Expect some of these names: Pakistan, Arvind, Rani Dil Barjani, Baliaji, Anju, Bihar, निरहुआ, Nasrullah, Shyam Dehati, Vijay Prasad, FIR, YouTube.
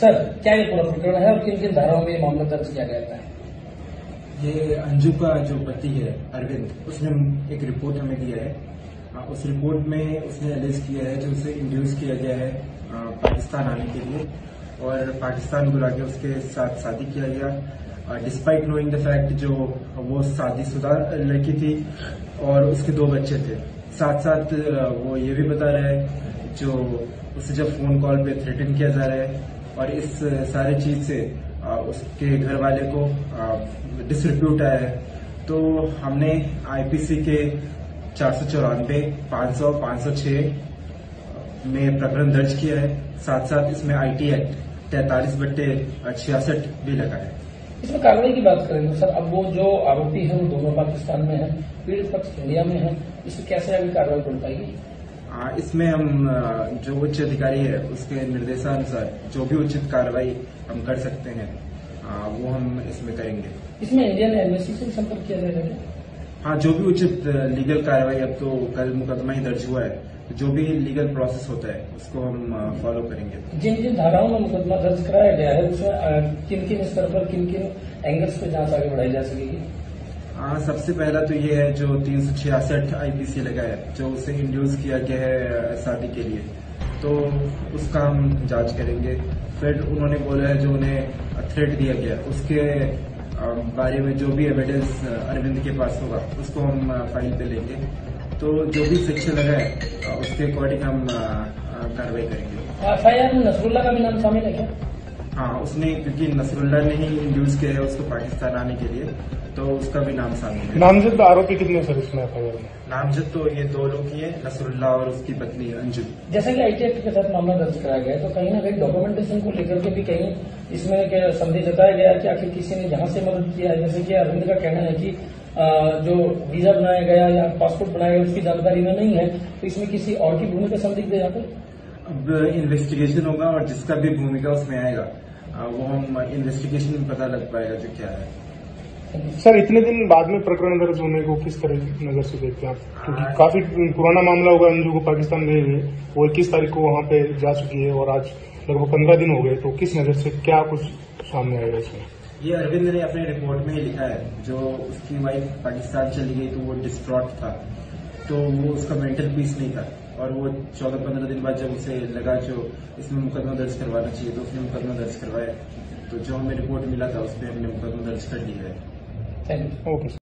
Sir क्या ये पूरा प्रकरण है और किन किन धाराओं में ये मामला दर्ज किया गया है? ये अंजू का जो पति है अरविंद, उसने एक रिपोर्ट हमें दिया है। उस रिपोर्ट में उसने एलिज किया है कि उसे इंड्यूस किया गया है पाकिस्तान आने के लिए और पाकिस्तान बुला के उसके साथ शादी किया गया। डिस्पाइट नोइंग द फैक्ट जो वो शादीशुदा लड़की थी और उसके 2 बच्चे थे। साथ साथ वो ये भी बता रहा है जो उससे जब फोन कॉल पे थ्रेटन किया जा रहा है और इस सारे चीज से उसके घर वाले को डिसरिप्यूट आया है। तो हमने आईपीसी के 494, 500, 506 में प्रकरण दर्ज किया है। साथ साथ इसमें आईटी एक्ट 43/66 भी लगा है। इसमें कार्रवाई की बात करेंगे सर, अब वो जो आरोपी है वो दोनों पाकिस्तान में है, पीड़ित पक्ष इंडिया में है, इसमें कैसे अभी कार्रवाई बन पाएगी? इसमें हम जो उच्च अधिकारी है उसके निर्देशानुसार जो भी उचित कार्रवाई हम कर सकते हैं वो हम इसमें करेंगे। इसमें इंडियन एम्बेसी से संपर्क किया जाएगा? हाँ, जो भी उचित लीगल कार्रवाई, अब तो कल मुकदमा ही दर्ज हुआ है, जो भी लीगल प्रोसेस होता है उसको हम फॉलो करेंगे। जिन जिन धाराओं में मुकदमा दर्ज कराया गया है उसमें किन किन स्तर पर, किन किन एंगल्स पे जांच आगे बढ़ाई जा सकेगी? सबसे पहला तो ये है जो 366 आईपीसी लगा है जो उसे इंड्यूस किया गया है शादी के लिए, तो उसका हम जांच करेंगे। फिर उन्होंने बोला है जो उन्हें थ्रेट दिया गया उसके बारे में जो भी एविडेंस अरविंद के पास होगा उसको हम फाइल पे लेंगे। तो जो भी शिक्षा लगा है उसके अकॉर्डिंग हम कार्रवाई करेंगे। एफआईआर में नसरुल्ला का भी नाम शामिल है क्या? हाँ, उसने क्योंकि नसरुल्ला ने ही इंड्यूस किया है उसको पाकिस्तान आने के लिए, तो उसका भी नाम शामिल है। नामजद आरोपी कितने सर इसमें? नामजद तो ये 2 लोग ही है, नसरुल्ला और उसकी पत्नी अंजू। जैसा कि आईटी एक्ट के साथ मामला दर्ज कराया गया है तो कहीं ना कहीं डॉक्यूमेंटेशन को लेकर के भी कहीं इसमें संदेह जताया गया कि आखिर किसी ने जहाँ से मदद किया है। जैसे कि अरविंद का कहना है कि जो वीजा बनाया गया या पासपोर्ट बनाया गया उसकी जानकारी में नहीं है, तो इसमें किसी और की भूमिका संदिग्ध है? अब इन्वेस्टिगेशन होगा और जिसका भी भूमिका उसमें आएगा वो हम इन्वेस्टिगेशन में पता लग पाएगा जो क्या है। सर इतने दिन बाद में प्रकरण दर्ज होने को किस तरह की नजर से देखते हैं आप? क्योंकि काफी पुराना मामला होगा, अंजू को पाकिस्तान गए हुए वो 21 तारीख को वहां पे जा चुकी है और आज लगभग 15 दिन हो गए, तो किस नजर से क्या कुछ सामने आएगा इसमें? ये अरविंद ने अपने रिपोर्ट में ही लिखा है जो उसकी वाइफ पाकिस्तान चली गई तो वो डिस्ट्रॉट था, तो वो उसका मेंटल पीस नहीं था और वो 14-15 दिन बाद जब उसे लगा जो इसमें मुकदमा दर्ज करवाना चाहिए तो उसने मुकदमा दर्ज करवाया। तो जो हमें रिपोर्ट मिला था उसमें हमने मुकदमा दर्ज कर लिया है। Thank you. ओके।